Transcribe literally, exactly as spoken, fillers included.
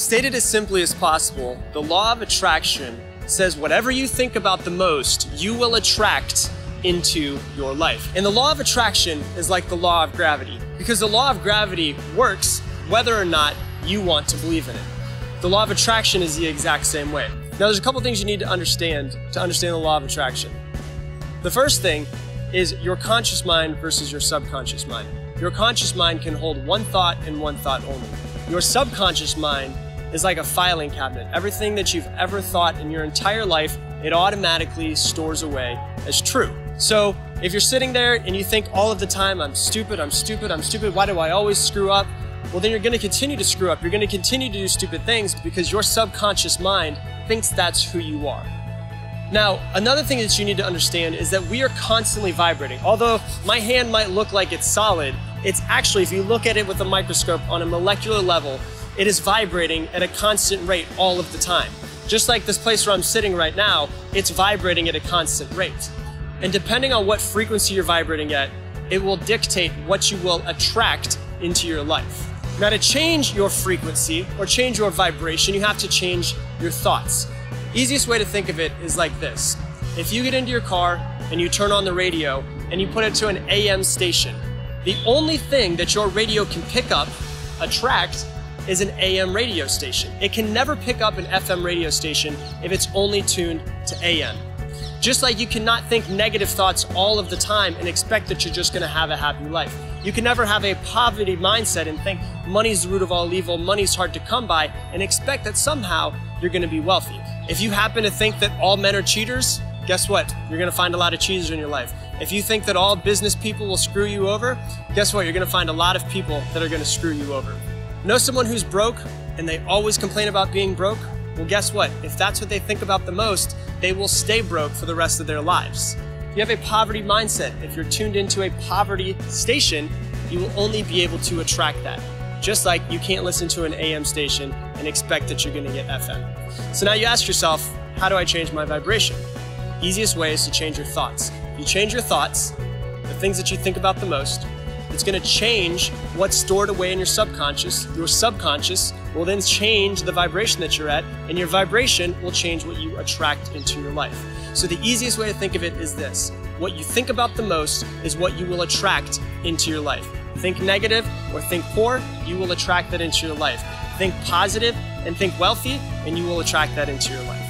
Stated as simply as possible, the law of attraction says whatever you think about the most, you will attract into your life. And the law of attraction is like the law of gravity, because the law of gravity works whether or not you want to believe in it. The law of attraction is the exact same way. Now, there's a couple things you need to understand to understand the law of attraction. The first thing is your conscious mind versus your subconscious mind. Your conscious mind can hold one thought and one thought only. Your subconscious mind is like a filing cabinet. Everything that you've ever thought in your entire life, it automatically stores away as true. So if you're sitting there and you think all of the time, I'm stupid, I'm stupid, I'm stupid, why do I always screw up? Well, then you're gonna continue to screw up. You're gonna continue to do stupid things because your subconscious mind thinks that's who you are. Now, another thing that you need to understand is that we are constantly vibrating. Although my hand might look like it's solid, it's actually, if you look at it with a microscope on a molecular level, it is vibrating at a constant rate all of the time. Just like this place where I'm sitting right now, it's vibrating at a constant rate. And depending on what frequency you're vibrating at, it will dictate what you will attract into your life. Now, to change your frequency or change your vibration, you have to change your thoughts. Easiest way to think of it is like this. If you get into your car and you turn on the radio and you put it to an A M station, the only thing that your radio can pick up, attract, is an A M radio station. It can never pick up an F M radio station if it's only tuned to A M. Just like you cannot think negative thoughts all of the time and expect that you're just gonna have a happy life. You can never have a poverty mindset and think money's the root of all evil, money's hard to come by, and expect that somehow you're gonna be wealthy. If you happen to think that all men are cheaters, guess what? You're gonna find a lot of cheaters in your life. If you think that all business people will screw you over, guess what? You're gonna find a lot of people that are gonna screw you over. Know someone who's broke and they always complain about being broke? Well, guess what? If that's what they think about the most, they will stay broke for the rest of their lives. If you have a poverty mindset, if you're tuned into a poverty station, you will only be able to attract that. Just like you can't listen to an A M station and expect that you're gonna get F M. So now you ask yourself, how do I change my vibration? Easiest way is to change your thoughts. You change your thoughts, the things that you think about the most, it's gonna change what's stored away in your subconscious. Your subconscious will then change the vibration that you're at, and your vibration will change what you attract into your life. So the easiest way to think of it is this. What you think about the most is what you will attract into your life. Think negative or think poor, you will attract that into your life. Think positive and think wealthy, and you will attract that into your life.